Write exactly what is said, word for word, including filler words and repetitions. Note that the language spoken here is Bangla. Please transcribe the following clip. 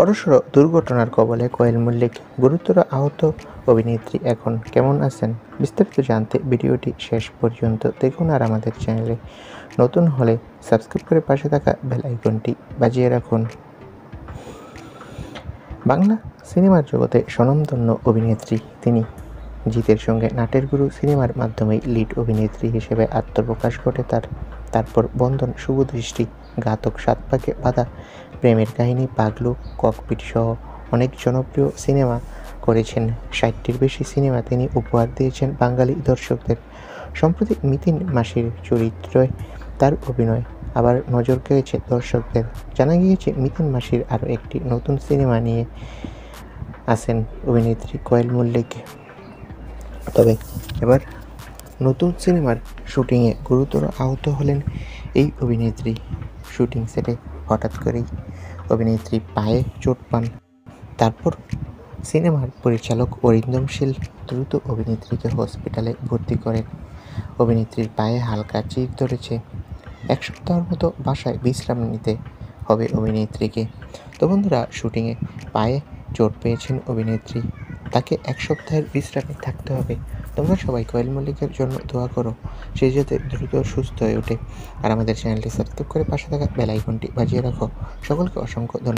বড়সড় দুর্ঘটনার কবলে কোয়েল মল্লিক গুরুতর আহত। অভিনেত্রী এখন কেমন আছেন? বিস্তারিত জানতে ভিডিওটি শেষ পর্যন্ত দেখুন। আর আমাদের চ্যানেলে নতুন হলে সাবস্ক্রাইব করে পাশে থাকা বেল আইকনটি বাজিয়ে রাখুন। বাংলা সিনেমার জগতে স্বনামধন্য অভিনেত্রী। তিনি জিতের সঙ্গে নাটের গুরু সিনেমার মাধ্যমেই লিড অভিনেত্রী হিসেবে আত্মপ্রকাশ ঘটে তার। তারপর বন্ধন, শুভদৃষ্টি, ঘাতক, সাত পাকে বাঁধা, প্রেমের কাহিনী, পাগলু, ককপিট সহ অনেক জনপ্রিয় সিনেমা করেছেন। ষাটটির বেশি সিনেমা তিনি উপহার দিয়েছেন বাঙালি দর্শকদের। সম্প্রতি মিথিন মাসির চরিত্রে তার অভিনয় আবার নজর কেড়েছে দর্শকদের। জানা গিয়েছে মিথিন মাসির আরও একটি নতুন সিনেমা নিয়ে আসেন অভিনেত্রী কোয়েল মল্লিক। তবে এবার নতুন সিনেমার শুটিংয়ে গুরুতর আহত হলেন এই অভিনেত্রী। শুটিং সেটে হঠাৎ করেই অভিনেত্রী পায়ে চোট পান। তারপর সিনেমার পরিচালক অরিন্দম শীল দ্রুত অভিনেত্রীকে হসপিটালে ভর্তি করেন। অভিনেত্রীর পায়ে হালকা চির ধরেছে। এক সপ্তাহের মতো বাসায় বিশ্রাম নিতে হবে অভিনেত্রীকে। তো বন্ধুরা, শুটিংয়ে পায়ে চোট পেয়েছেন অভিনেত্রী, তাকে এক সপ্তাহের বিশ্রামে থাকতে হবে। তোমরা সবাই কোয়েল মল্লিকের জন্য দোয়া করো, সে যাতে দ্রুত সুস্থ হয়ে ওঠে। আর আমাদের চ্যানেলটি সাবস্ক্রাইব করে পাশে থাকা বেল আইকনটি বাজিয়ে রাখো। সকলকে অসংখ্য ধন্যবাদ।